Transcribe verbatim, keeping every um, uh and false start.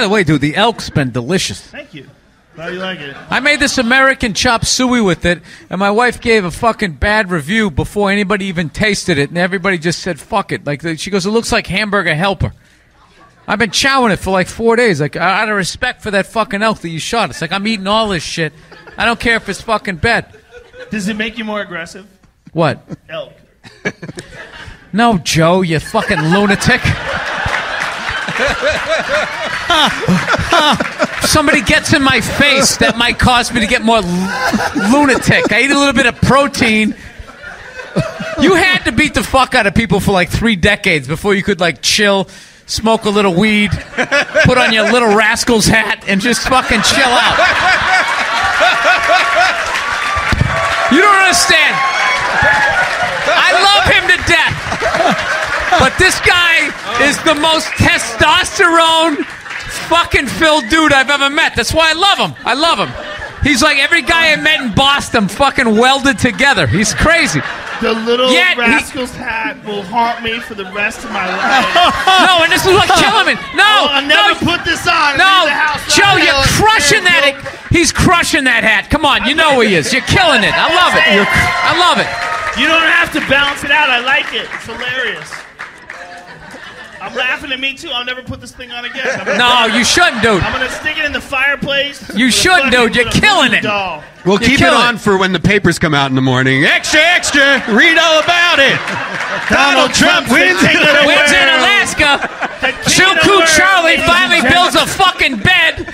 By the way, dude, the elk's been delicious. Thank you. How do you like it? I made this American chop suey with it, and my wife gave a fucking bad review before anybody even tasted it, and everybody just said, fuck it. Like, she goes, it looks like Hamburger Helper. I've been chowing it for like four days. Like, out of respect for that fucking elk that you shot. It's like, I'm eating all this shit. I don't care if it's fucking bad. Does it make you more aggressive? What? Elk. No, Joe, you fucking lunatic. Somebody gets in my face, that might cause me to get more lunatic. I eat a little bit of protein. You had to beat the fuck out of people for like three decades before you could like chill, smoke a little weed, put on your Little Rascals hat, and just fucking chill out. You don't understand. I love him to death, but this guy is the most testosterone fucking filled dude I've ever met. That's why I love him. I love him. He's like every guy I met in Boston fucking welded together. He's crazy. The Little Yet Rascals he... hat will haunt me for the rest of my life. No, and this is what killing me. No, oh, I'll never no, put this on. No, Joe, you're crushing that. It, he's crushing that hat. Come on, you know he is. You're killing it. I love it. I love it. You don't have to balance it out. I like it. It's hilarious. I'm laughing at me, too. I'll never put this thing on again. No, you shouldn't, dude. I'm going to stick it in the fireplace. You shouldn't, dude. You're killing it. Doll. We'll You're keep it on it. for when the papers come out in the morning. Extra, extra. Read all about it. Donald Trump wins, wins, wins in Alaska. Chilcoot Charlie finally builds a fucking bed.